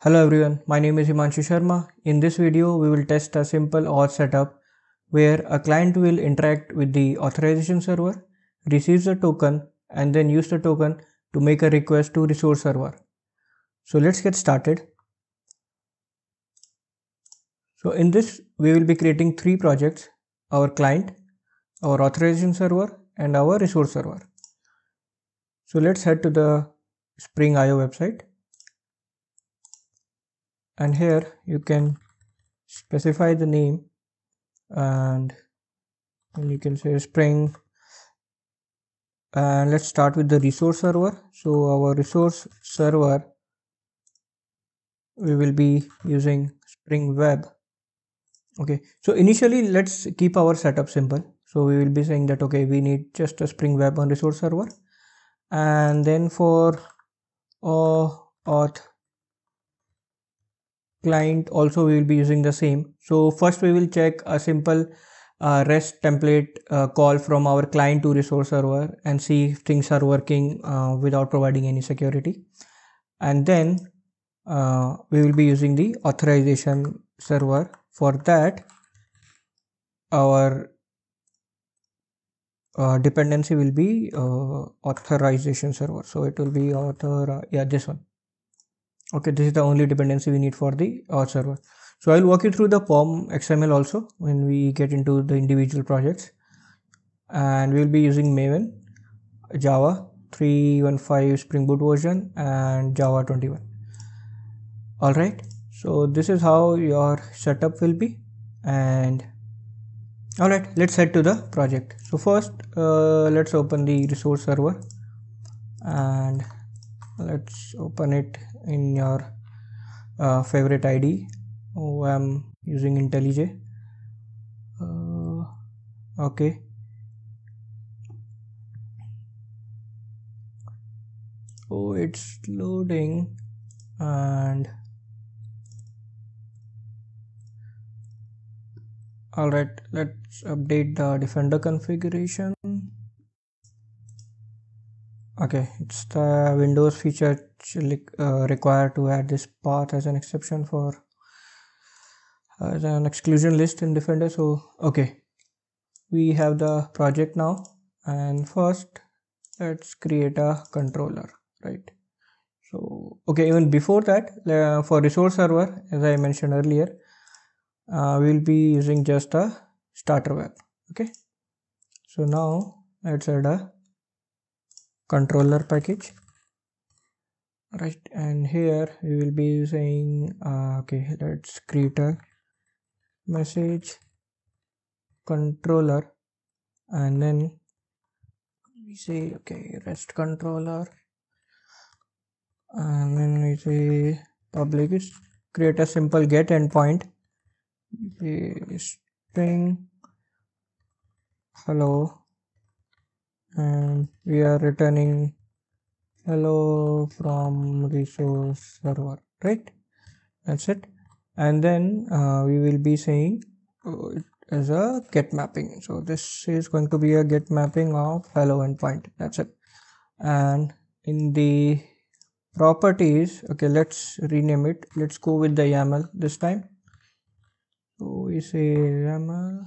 Hello everyone, my name is Himanshu Sharma. In this video, we will test a simple auth setup where a client will interact with the authorization server, receives a token and then use the token to make a request to resource server. So let's get started. So in this, we will be creating three projects: our client, our authorization server and our resource server. So let's head to the Spring.io website, and here you can specify the name and you can say Spring, and let's start with the resource server. So our resource server, we will be using Spring Web. Okay, so initially let's keep our setup simple. So we will be saying that okay, we need just a Spring Web on resource server, and then for OAuth client also we will be using the same. So first we will check a simple REST template call from our client to resource server and see if things are working without providing any security, and then we will be using the authorization server. For that, our dependency will be authorization server, so it will be this one. Okay, this is the only dependency we need for the auth server. So I will walk you through the POM XML also when we get into the individual projects, and we will be using Maven, Java 3.15 Spring Boot version and Java 21. Alright, so this is how your setup will be. And alright, let's head to the project. So first let's open the resource server, and let's open it in your favorite ID. Oh, I'm using IntelliJ. Okay, oh, it's loading. And alright, let's update the Defender configuration. Okay, it's the Windows feature required to add this path as an exception for as an exclusion list in Defender. So okay, we have the project now, and first let's create a controller, right? So okay, even before that, for resource server, as I mentioned earlier, we'll be using just a starter web. Okay, so now let's add a controller package, right? And here we will be using okay, let's create a message controller, and then we say okay, REST controller, and then we say public is create a simple get endpoint. String hello, and we are returning hello from resource server, right? That's it. And then we will be saying it as a get mapping, so this is going to be a get mapping of hello endpoint. That's it. And in the properties, okay, let's rename it. Let's go with the YAML this time. So we say YAML.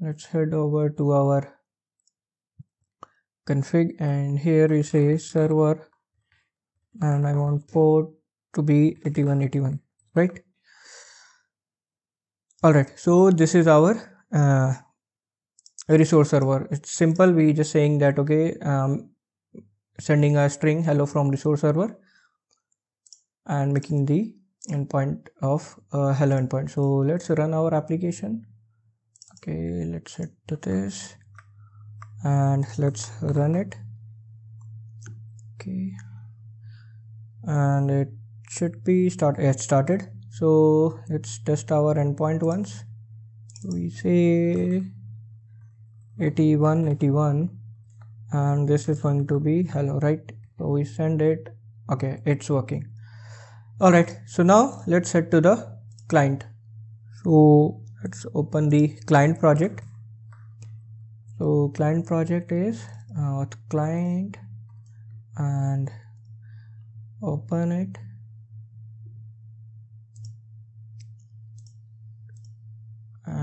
Let's head over to our config, and here we say server, and I want port to be 8181, right? Alright, so this is our resource server. It's simple. We just saying that okay, sending a string hello from resource server and making the endpoint of hello endpoint. So let's run our application. Okay, let's head to this and let's run it. Okay, and it should be started. So let's test our endpoint once. We say 8181, and this is going to be hello, right? So we send it. Okay, it's working. Alright, so now let's head to the client. So let's open the client project. So client project is auth client, and open it.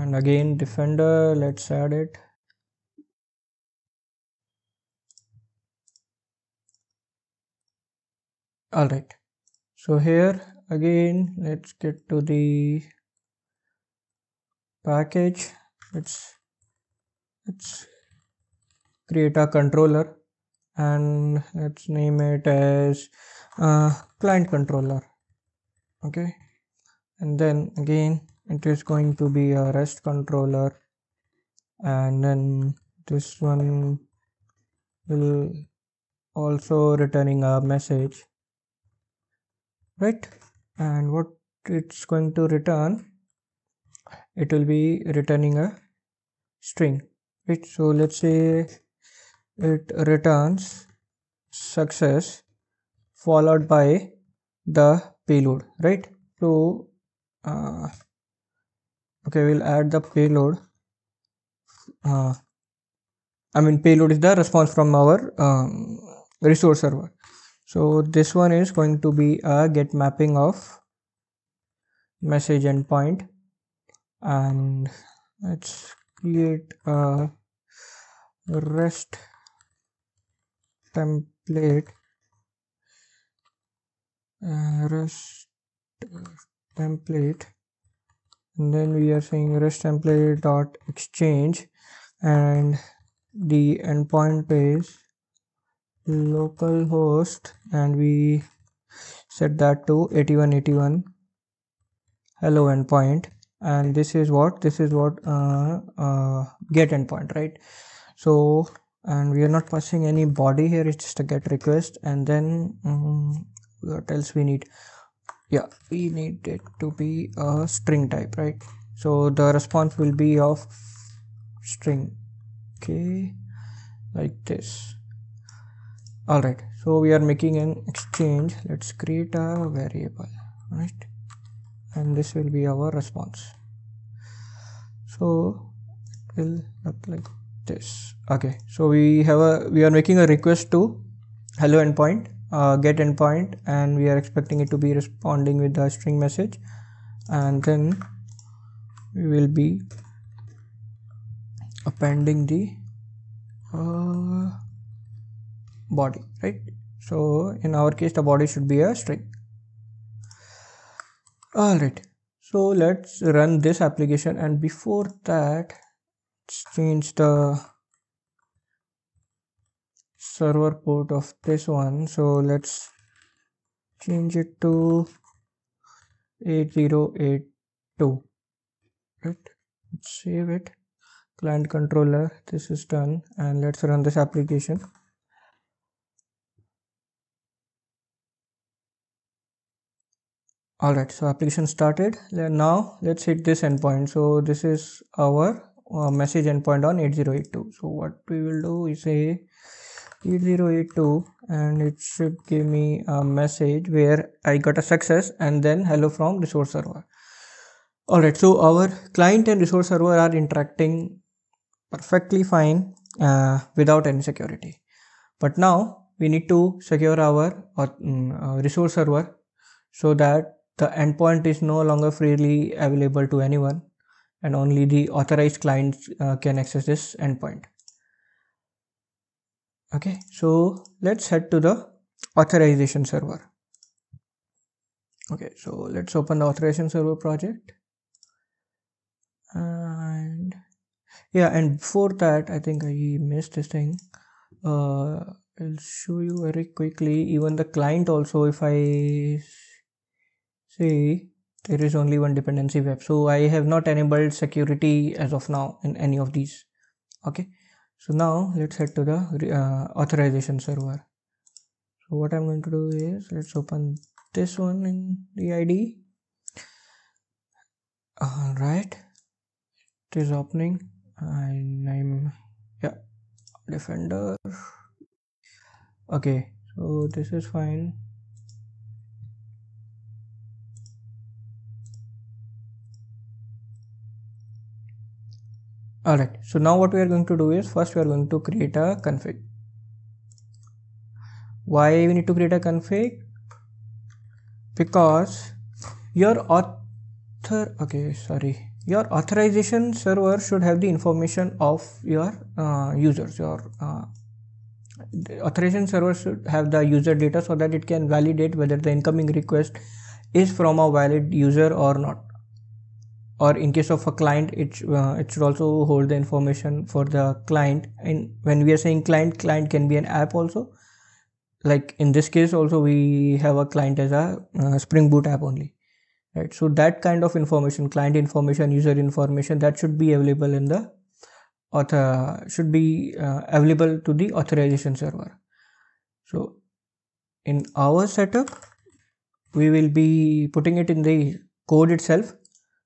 and again Defender, let's add it. All right, so here again let's get to the package. Let's create a controller and let's name it as client controller. Okay, and then again it is going to be a REST controller, and then this one will also returning a message, right? And what it's going to return, it will be returning a string, right? So let's say it returns success followed by the payload, right? So okay, we'll add the payload. Payload is the response from our resource server. So this one is going to be a get mapping of message endpoint, and let's create a REST template. REST template, and then we are saying REST template dot exchange, and the endpoint is localhost, and we set that to 8181 hello endpoint, and this is what get endpoint, right? So, and we are not passing any body here, it's just a get request. And then what else we need? Yeah, we need it to be a string type, right? So the response will be of string, okay, like this. All right, so we are making an exchange. Let's create a variable, right? And this will be our response. So it will look like this. Okay, so we are making a request to hello endpoint, get endpoint, and we are expecting it to be responding with a string message, and then we will be appending the body, right? So in our case the body should be a string. All right, so let's run this application, and before that let's change the server port of this one. So let's change it to 8082, right? Let's save it. Client controller, this is done, and let's run this application. Alright, so application started. Now let's hit this endpoint. So this is our message endpoint on 8082. So what we will do is say 8082, and it should give me a message where I got a success and then hello from resource server. Alright, so our client and resource server are interacting perfectly fine without any security. But now we need to secure our resource server so that the endpoint is no longer freely available to anyone, and only the authorized clients can access this endpoint. Okay, so let's head to the authorization server. Okay, so let's open the authorization server project. And yeah, and before that, I think I missed this thing. I'll show you very quickly. Even the client also, if I see, there is only one dependency web. So I have not enabled security as of now in any of these. Okay, so now let's head to the authorization server. So what I'm going to do is let's open this one in the ID. All right, it is opening, and I'm Defender. Okay, so this is fine. Alright, so now what we are going to do is first we are going to create a config. Why we need to create a config? Because your author, okay, sorry, Your authorization server should have the information of your users. Your authorization server should have the user data so that it can validate whether the incoming request is from a valid user or not. Or in case of a client, it should also hold the information for the client. And when we are saying client, client can be an app also. Like in this case also, we have a client as a Spring Boot app only. Right, so that kind of information, client information, user information, that should be available in the author, should be available to the authorization server. So in our setup, we will be putting it in the code itself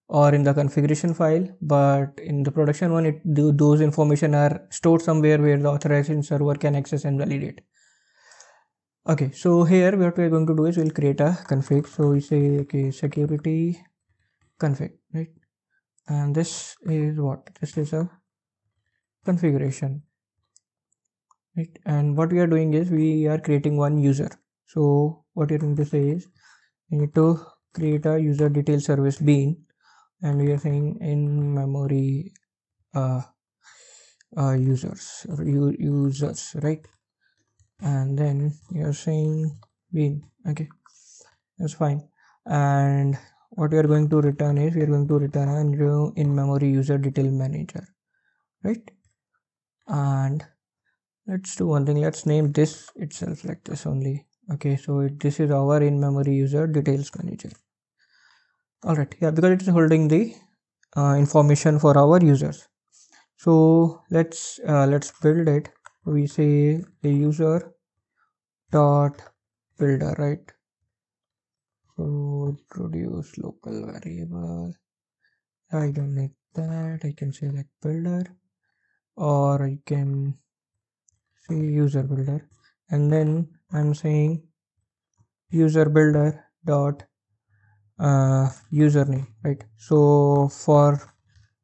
or in the configuration file, but in the production one, those information are stored somewhere where the authorization server can access and validate. Okay, so here what we are going to do is we'll create a config. So we say okay, security config, right? And this is what? This is a configuration, right? And what we are doing is we are creating one user. So what you're going to say is we need to create a user detail service bean, and we are saying in memory users or users, right? And then you're saying bean. Okay, that's fine. And what we are going to return is we are going to return a new in-memory user detail manager, right? And let's do one thing. Let's name this itself like this only. Okay, so this is our in-memory user details manager. All right, yeah, because it is holding the information for our users. So let's build it. We say the user dot builder, right? So introduce local variable. I don't need that. I can say like builder, or I can say user builder, and then I'm saying user builder dot username, right? So for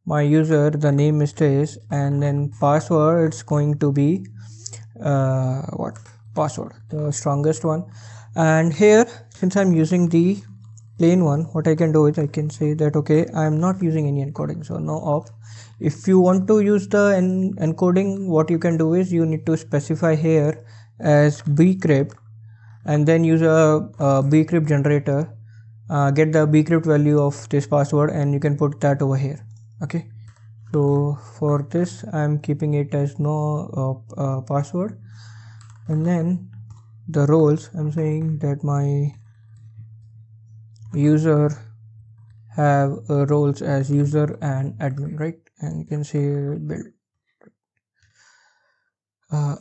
my user, the name is this, and then password, it's going to be what password, the strongest one. And here, since I'm using the plain one, what I can do is I can say that okay, I'm not using any encoding, so no op. If you want to use the encoding, what you can do is you need to specify here as bcrypt, and then use a bcrypt generator, get the bcrypt value of this password, and you can put that over here. Okay, so for this I'm keeping it as no password, and then the roles, I'm saying that my user have roles as user and admin, right? And you can say build.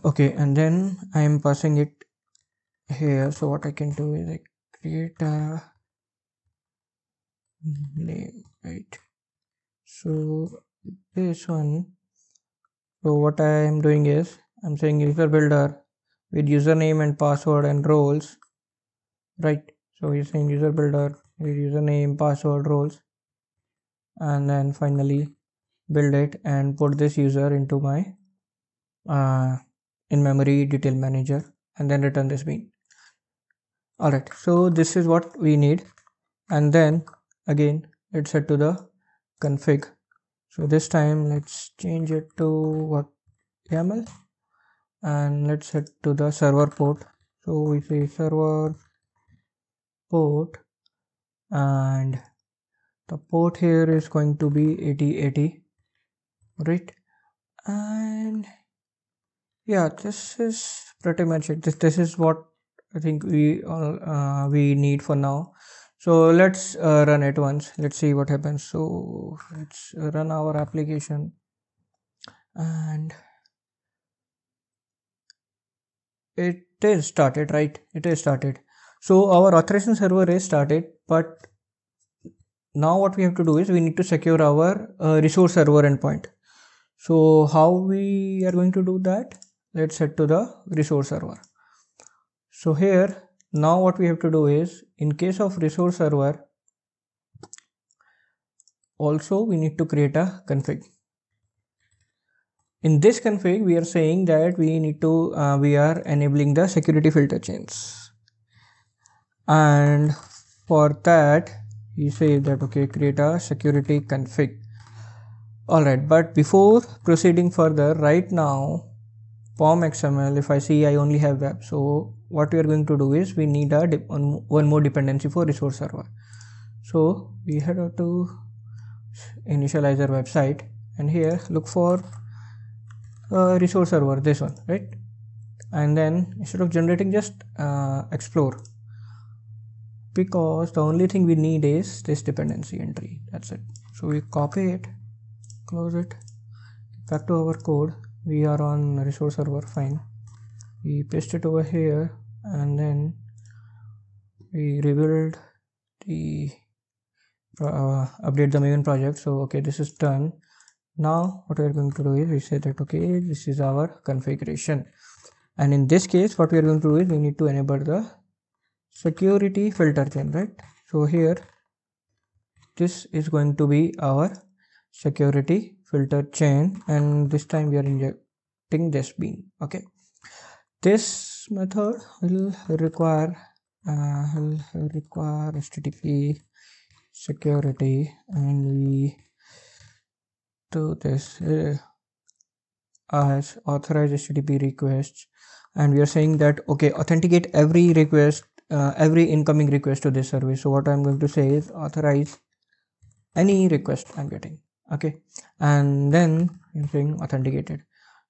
Okay, and then I'm passing it here. So what I can do is I create a name, right? So this one, so what I am doing is I'm saying user builder with username and password and roles, right? So you're saying user builder with username, password, roles, and then finally build it and put this user into my in-memory detail manager, and then return this bean. All right, so this is what we need, and then again it's set to the config. So this time let's change it to what, YAML, and let's set to the server port. So we say server port, and the port here is going to be 8080, right? And yeah, this is pretty much it. This is what I think we need for now. So let's run it once. Let's see what happens. So let's run our application, and it is started, right? It is started. So our authorization server is started, but now what we have to do is we need to secure our resource server endpoint. So how we are going to do that? Let's set to the resource server. So here, now what we have to do is, in case of resource server, also we need to create a config. In this config, we are saying that we need to we are enabling the security filter chains, and for that we say that okay, create a security config. Alright, but before proceeding further, right now pom.xml, if I see I only have web. So what we are going to do is we need a one more dependency for resource server. So we had to initialize our website, and here look for resource server, this one, right? And then instead of generating, just explore, because the only thing we need is this dependency entry, that's it. So we copy it, close it, back to our code. We are on resource server, fine. We paste it over here, and then we rebuild the update the Maven project. So okay, this is done. Now what we are going to do is we say that okay, this is our configuration, and in this case what we are going to do is we need to enable the security filter chain, right? So here this is going to be our security filter chain, and this time we are injecting this bean. Okay, this method will require HTTP security, and we do this as authorize HTTP requests, and we are saying that okay, authenticate every request, every incoming request to this service. So what I'm going to say is authorize any request I'm getting, okay, and then I'm saying authenticated.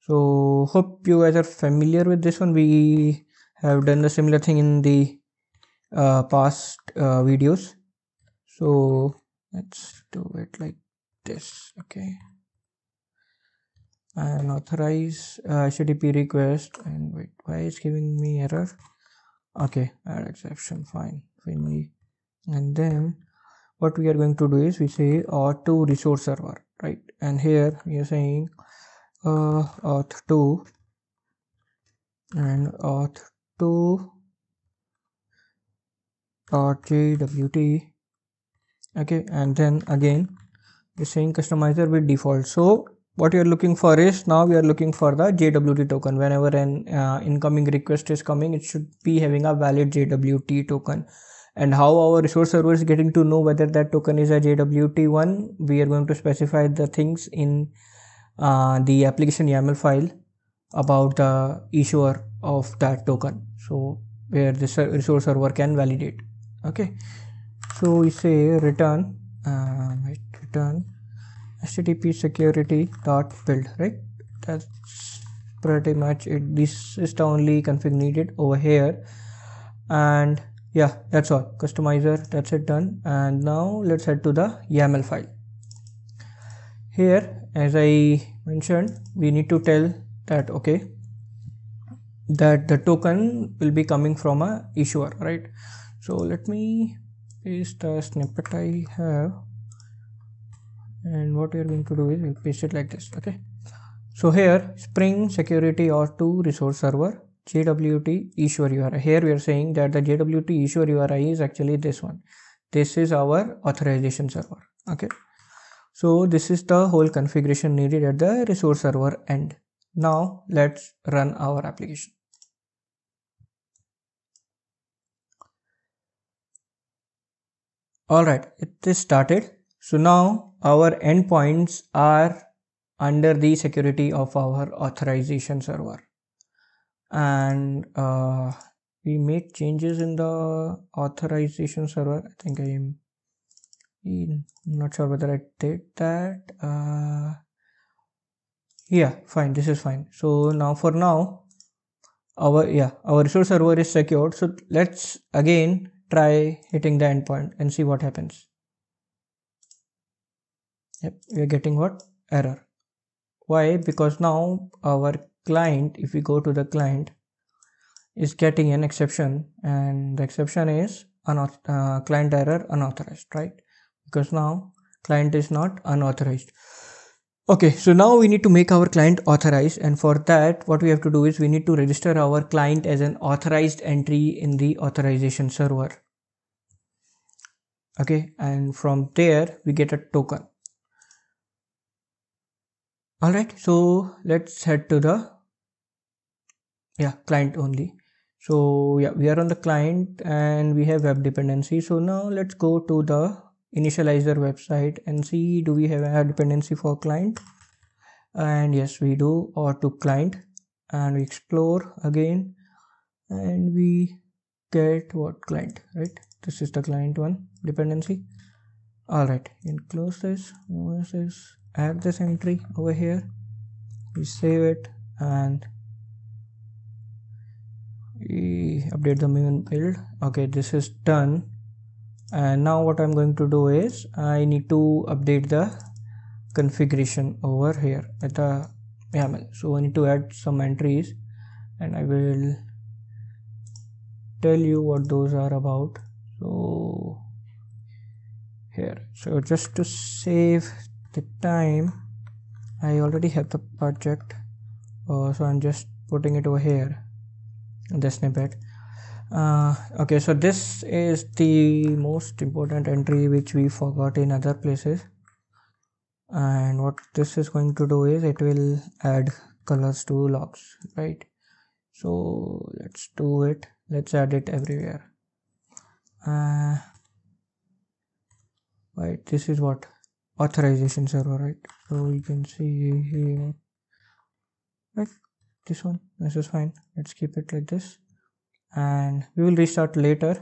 So hope you guys are familiar with this one. We have done the similar thing in the past videos. So let's do it like this, okay, and authorize HTTP request, and wait, why is giving me error? Okay, add exception, fine, finally. And then what we are going to do is we say auth to resource server, right? And here we are saying auth2 and auth2 .jwt, okay, and then again we're saying customizer with default. So what you're looking for is, now we are looking for the JWT token. Whenever an incoming request is coming, it should be having a valid JWT token. And how our resource server is getting to know whether that token is a JWT one, we are going to specify the things in the application YAML file about the issuer of that token, so where this resource server can validate. Okay, so we say return return HTTP security dot build, right? That's pretty much it. This is the only config needed over here, and yeah, that's all. Customizer, that's it, done. And now let's head to the YAML file. Here, as I mentioned, we need to tell that okay, that the token will be coming from a issuer, right? So let me paste the snippet I have, and what we are going to do is we paste it like this. Okay, so here Spring security auth2 resource server JWT issuer URI. Here we are saying that the JWT issuer URI is actually this one. This is our authorization server. Okay, so this is the whole configuration needed at the resource server end. Now let's run our application. All right, it is started. So now our endpoints are under the security of our authorization server, and we made changes in the authorization server. I think I'm not sure whether I did that. Yeah, fine, this is fine. So now for now our resource server is secured. So let's again try hitting the endpoint and see what happens. Yep, we are getting what? Error. Why? Because now our client, if we go to the client, is getting an exception, and the exception is client error unauthorized, right? Because now client is not unauthorized. Okay, so now we need to make our client authorized, and for that what we have to do is we need to register our client as an authorized entry in the authorization server. Okay, and from there we get a token. Alright, so let's head to the client only. So yeah, we are on the client and we have web dependency. So now let's go to the initialize their website and see, do we have a dependency for client? And yes, we do, or to client, and we explore again and we get what client, right? This is the client one dependency. All right, and close this, move this, add this entry over here, we save it and we update the Maven build. Okay, this is done. And now what I'm going to do is I need to update the configuration over here at the YAML. So I need to add some entries and I will tell you what those are about. So here, so just to save the time, I already have the project, so I'm just putting it over here, the snippet. Okay, so this is the most important entry which we forgot in other places, and what this is going to do is it will add colors to logs, right? So let's do it, let's add it everywhere. Right, this is what authorization server, right? So you can see here, right, this one, this is fine, let's keep it like this and we will restart later.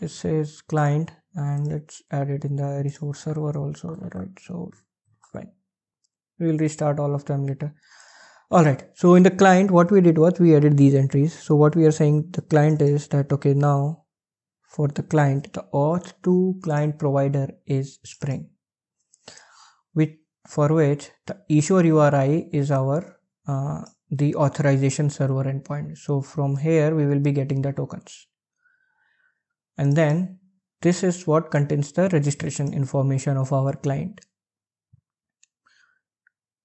This is client and let's add it in the resource server also, right? So fine, we will restart all of them later. All right, so in the client what we did was we added these entries. So what we are saying the client is that, okay, now for the client, the auth2 client provider is Spring, which for which the issuer URI is our the authorization server endpoint. So from here we will be getting the tokens, and then this is what contains the registration information of our client.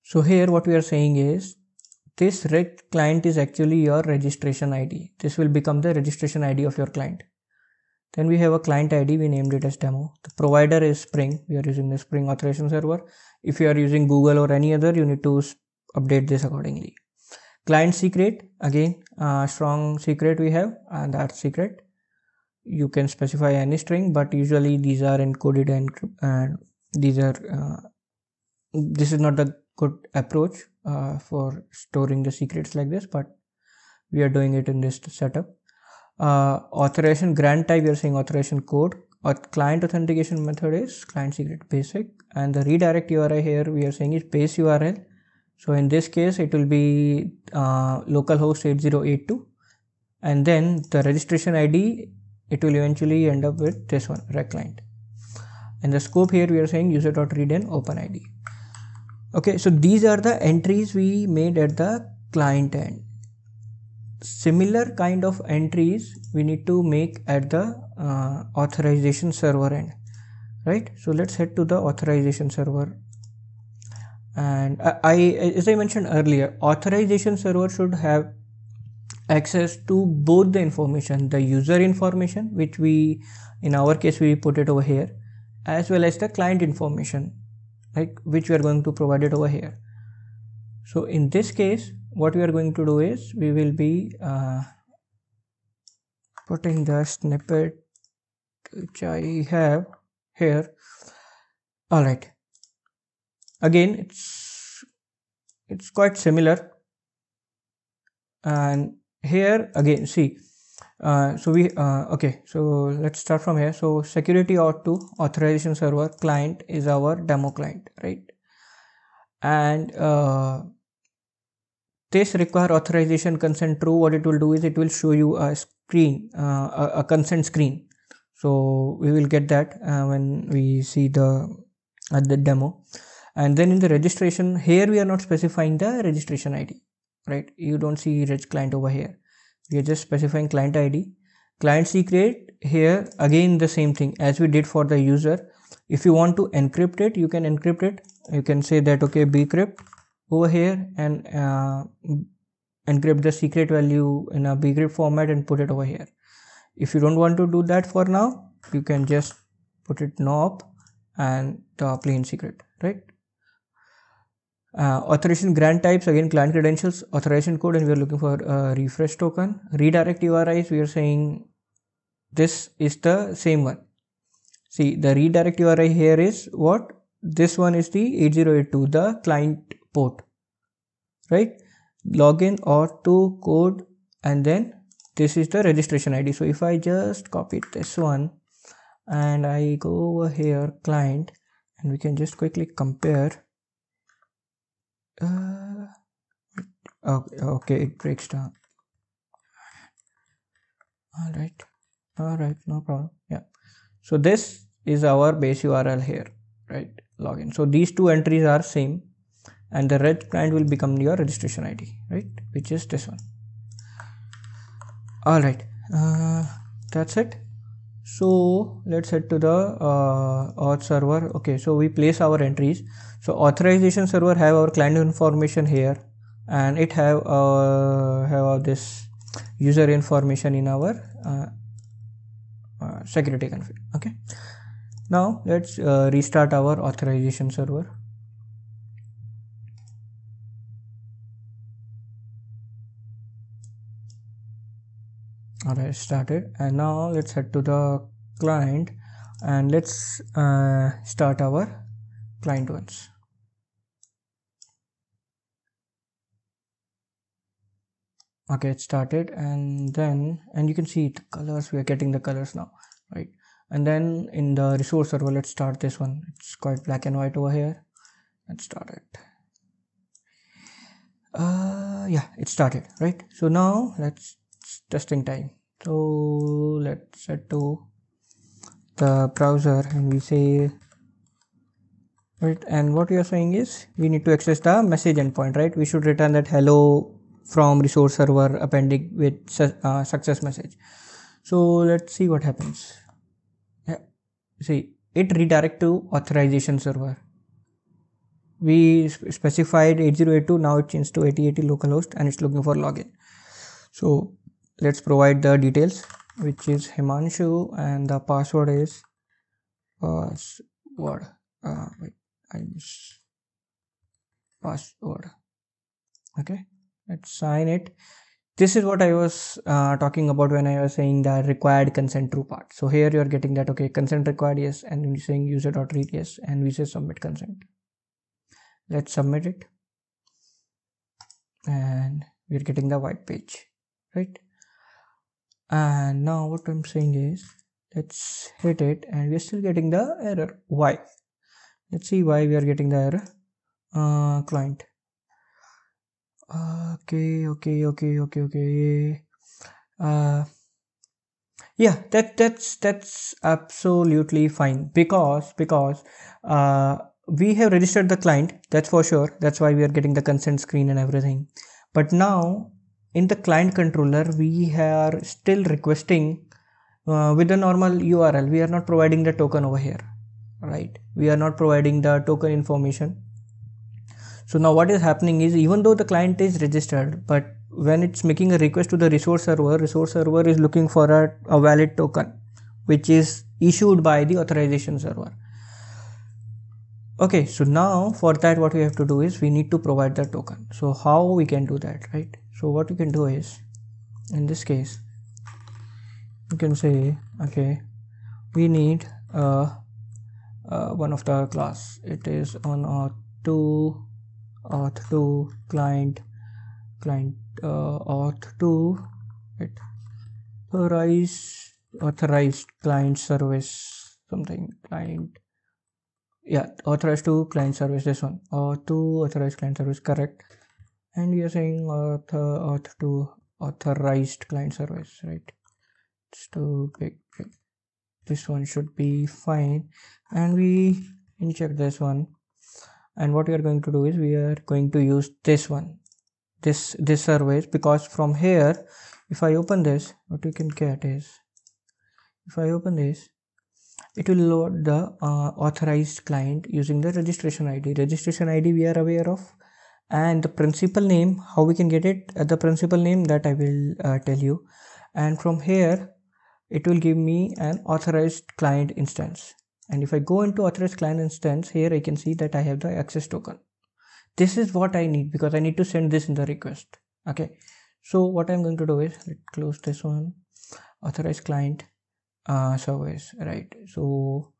So here what we are saying is this red client is actually your registration ID. This will become the registration ID of your client. Then we have a client ID, we named it as demo. The provider is Spring, we are using the Spring authorization server. If you are using Google or any other, you need to update this accordingly. Client secret, again strong secret we have, and that secret you can specify any string, but usually these are encoded and these are this is not the good approach for storing the secrets like this, but we are doing it in this setup. Authorization grant type, we are saying authorization code, or client authentication method is client secret basic, and the redirect URI here we are saying is base URL. So in this case it will be localhost 8082, and then the registration ID, it will eventually end up with this one, rec client, and the scope here we are saying user.readn OpenID. Okay, so these are the entries we made at the client end. Similar kind of entries we need to make at the authorization server end, right? So let's head to the authorization server. And as I mentioned earlier, authorization server should have access to both the information, the user information, which we, in our case, we put it over here, as well as the client information, like which we are going to provide it over here. So in this case, what we are going to do is we will be putting the snippet which I have here. All right. Again, it's quite similar, and here again, see, okay, so let's start from here. So security auth2 authorization server client is our demo client, right? And this require authorization consent true. What it will do is it will show you a screen, a consent screen. So we will get that when we see the demo. And then in the registration, here we are not specifying the registration ID, right? You don't see reg client over here. We are just specifying client ID. Client secret, here again the same thing as we did for the user. If you want to encrypt it, you can encrypt it. You can say that, okay, bcrypt over here and encrypt the secret value in a bcrypt format and put it over here. If you don't want to do that for now, you can just put it knob and the plain secret, right? Authorization grant types, again client credentials, authorization code, and we are looking for a refresh token. Redirect URIs, we are saying this is the same one. See, the redirect URI here is what? This one is the 8082, the client port, right? Login auth2 code, and then this is the registration ID. So if I just copy this one and I go over here, client, and we can just quickly compare. Okay, it breaks down. All right, no problem. Yeah, so this is our base URL here, right? Login. So these two entries are same, and the red client will become your registration ID, right? Which is this one. All right, that's it. So let's head to the auth server. Okay, so we place our entries. So authorization server have our client information here, and it have this user information in our security config. Okay, now let's restart our authorization server. Alright, started, and now let's head to the client and let's start our client once. Okay, it started, and you can see the colors. We are getting the colors now, right? And then in the resource server, let's start this one. It's quite black and white over here. Let's start it. Yeah, it started, right? So now let's testing time. So let's head to the browser and we say, right, and what we are saying is we need to access the message endpoint, right? We should return that hello from resource server appending with success message. So let's see what happens. Yeah, see, it redirect to authorization server. We specified 8082, now it changed to 8080 localhost, and it's looking for login. So let's provide the details, which is Himanshu, and the password is password. Okay, let's sign it. This is what I was talking about when I was saying the required consent true part. So here you are getting that, okay, consent required, yes, and we're saying user.read, yes, and we say submit consent. Let's submit it, and we're getting the white page, right? And now what I'm saying is, let's hit it, and we're still getting the error. Why? Let's see why we are getting the error. Client. Okay. Yeah, that's absolutely fine, because we have registered the client, that's for sure. That's why we are getting the consent screen and everything. But now in the client controller, we are still requesting with the normal URL. We are not providing the token over here, right? We are not providing the token information. So now what is happening is, even though the client is registered, but when it's making a request to the resource server is looking for a valid token, which is issued by the authorization server. Okay, so now for that, what we have to do is we need to provide the token. So how we can do that, right? So what you can do is, in this case, you can say, okay, we need one of the class. It is on auth2 client auth2, right? authorized client service something, client. Yeah, authorized to client service, this one, or to authorized client service, correct. And we are saying auth to authorized client service, right? It's too big. This one should be fine, and we inject this one, and what we are going to do is we are going to use this one, this service, because from here, if I open this, what you can get is, if I open this, it will load the authorized client using the registration ID. Registration ID we are aware of, and the principal name, how we can get it, the principal name, that I will tell you. And from here, it will give me an authorized client instance. And if I go into authorized client instance, here I can see that I have the access token. This is what I need, because I need to send this in the request. Okay, so what I'm going to do is, let's close this one, authorized client service, right? So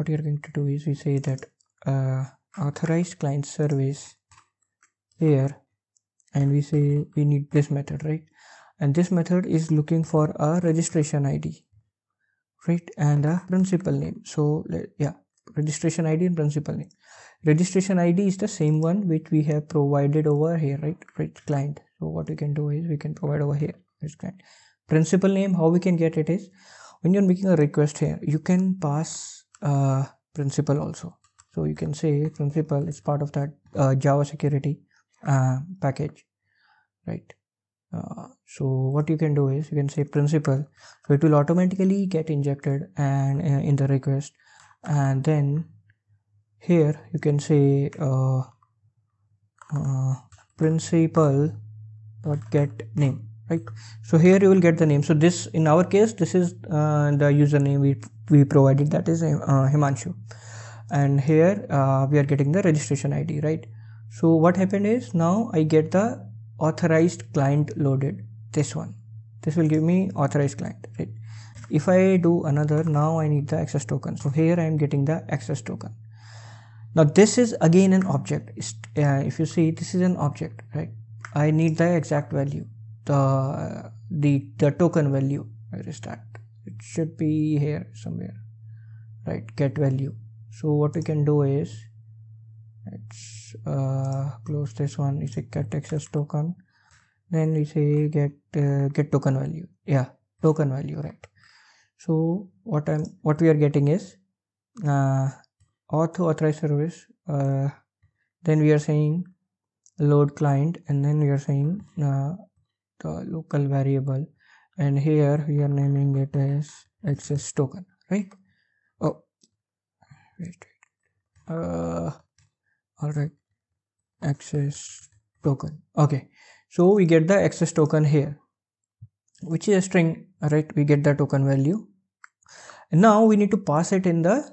what we are going to do is we say that authorized client service here, and we say we need this method, right? And this method is looking for a registration ID, right, and a principal name. So yeah, registration ID and principal name. Registration ID is the same one which we have provided over here, right? Right, client. So what we can do is we can provide over here this client. Principal name, how we can get it is when you're making a request here, you can pass principal also. So you can say principal is part of that Java security package, right? So what you can do is you can say principal, so it will automatically get injected and in the request, and then here you can say principal dot get name, right? So here you will get the name. So this, in our case, this is the username we provided, that is Himanshu, and here we are getting the registration ID, right? So what happened is now I get the authorized client loaded, this one, this will give me authorized client, right? If I do another, now I need the access token. So here I am getting the access token. Now this is again an object. If you see, this is an object, right? I need the exact value, the token value. Where is that? It should be here somewhere, right? Get value. So what we can do is let's close this one. We say get access token, then we say get token value. Yeah, token value, right? So what we are getting is auth authorized service, then we are saying load client, and then we are saying the local variable, and here we are naming it as access token, right? Oh wait, all right, access token. Okay, so we get the access token here, which is a string, right? We get the token value, and now we need to pass it in the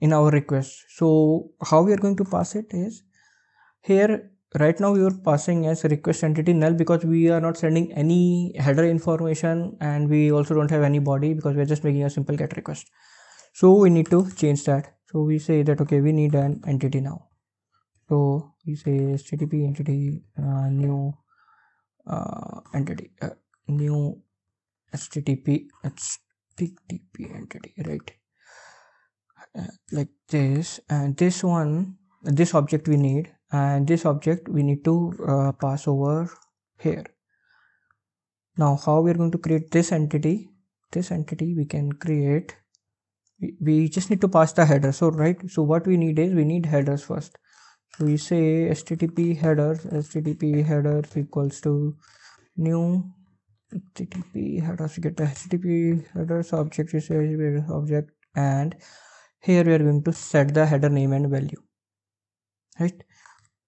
in our request. So how we are going to pass it is, here right now we are passing as request entity null because we are not sending any header information, and we also don't have any body because we are just making a simple get request. So we need to change that. So we say that okay, we need an entity now. So we say HTTP entity new entity new HTTP entity, right? Like this, and this one, this object we need, and this object we need to pass over here. Now how we are going to create this entity, we can create, we just need to pass the header. So right, so what we need is we need headers first. So we say http headers equals to new http headers. We get the http headers object, we say object, and here we are going to set the header name and value, right?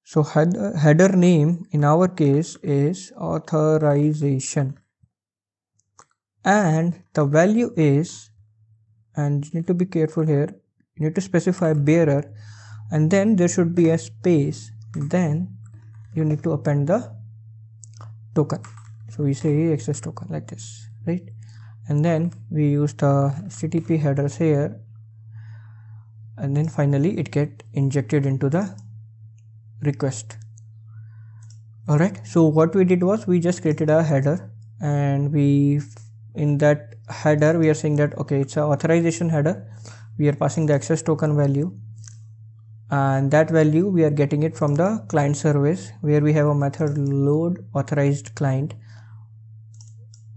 So header name in our case is authorization, and the value is, and you need to be careful here, you need to specify bearer, and then there should be a space, then you need to append the token. So we say access token, like this, right? And then we use the HTTP headers here, and then finally it get injected into the request. Alright, so what we did was we just created a header, and we, in that header we are saying that okay, it's an authorization header, we are passing the access token value, and that value we are getting it from the client service, where we have a method load authorized client,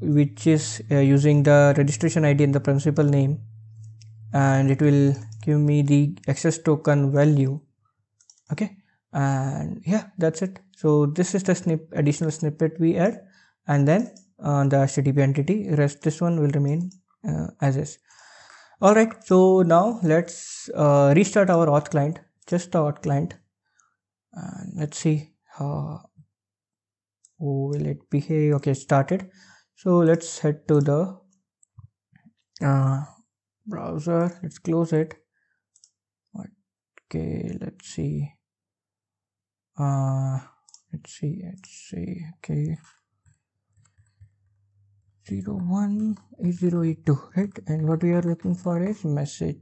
which is using the registration ID and the principal name, and it will give me the access token value. Okay, and yeah, that's it. So this is the additional snippet we add, and then on the HTTP entity rest, this one will remain as is. All right, so now let's restart our auth client, just the auth client, and let's see how will it behave. Okay, started. So let's head to the browser, let's close it. Okay, let's see, okay, 018082, right? And what we are looking for is message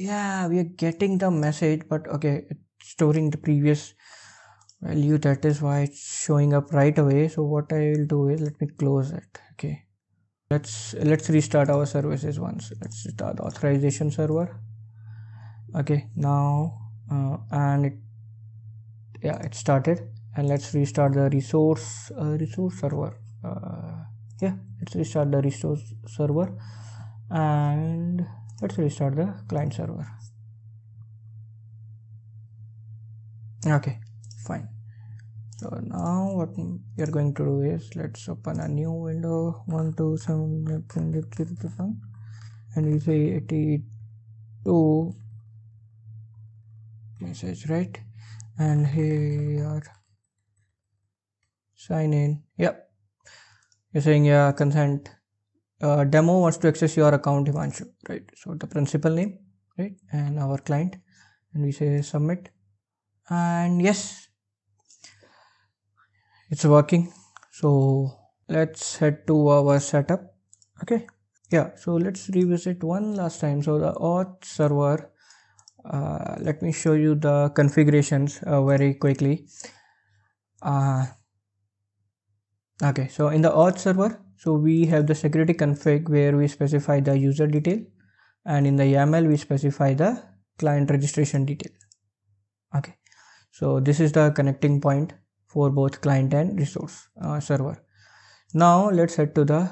Yeah, we are getting the message, but okay, it's storing the previous value, that is why it's showing up right away. So what I will do is, let me close it. Okay, let's restart our services once. Let's start the authorization server. Okay, now and it, yeah, it started. And let's restart the resource server. Yeah, let's restart the resource server, and let's restart the client server. Okay, fine. So now what we are going to do is, let's open a new window, 127.1, and we say 82 message, right? And here sign in. Yep, you're saying consent. Demo wants to access your account, Himanshu, right? So the principal name, right, and our client, and we say submit, and yes, it's working. So let's head to our setup. Okay, yeah, so let's revisit one last time. So the auth server, let me show you the configurations very quickly. Okay, so in the auth server, so we have the security config where we specify the user detail, and in the YAML we specify the client registration detail. Okay, so this is the connecting point for both client and resource server. Now let's head to the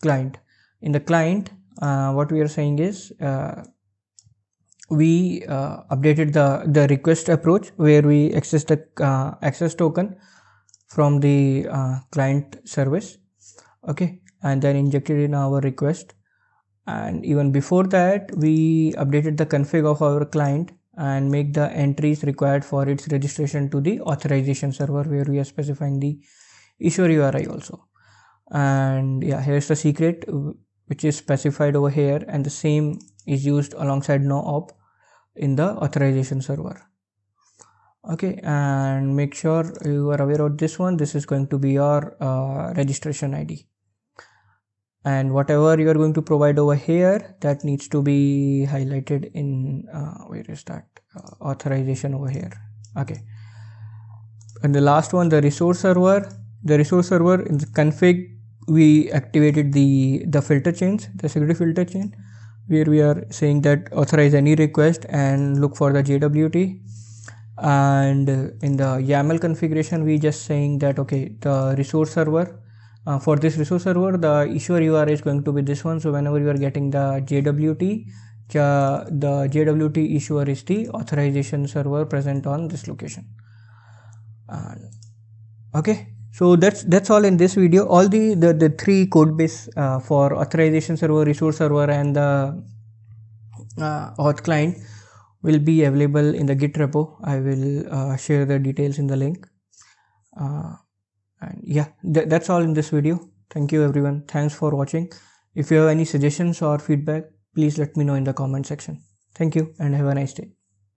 client. In the client, what we are saying is, we updated the request approach where we access the access token from the client service. Okay, and then injected in our request, and even before that we updated the config of our client and make the entries required for its registration to the authorization server, where we are specifying the issuer URI also. And yeah, here's the secret which is specified over here, and the same is used alongside no op in the authorization server. Okay, and make sure you are aware of this one. This is going to be your registration ID, and whatever you are going to provide over here, that needs to be highlighted in where is that authorization over here. Okay, and the last one, the resource server. The resource server in the config, we activated the filter chains, the security filter chain, where we are saying that authorize any request and look for the JWT. And in the YAML configuration, we just saying that okay, the resource server, for this resource server, the issuer URI is going to be this one. So whenever you are getting the JWT, the JWT issuer is the authorization server present on this location. And okay, so that's all in this video. All the three code base for authorization server, resource server, and the auth client will be available in the Git repo. I will share the details in the link. And yeah, that's all in this video. Thank you everyone. Thanks for watching. If you have any suggestions or feedback, please let me know in the comment section. Thank you and have a nice day.